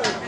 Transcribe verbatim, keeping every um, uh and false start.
Gracias.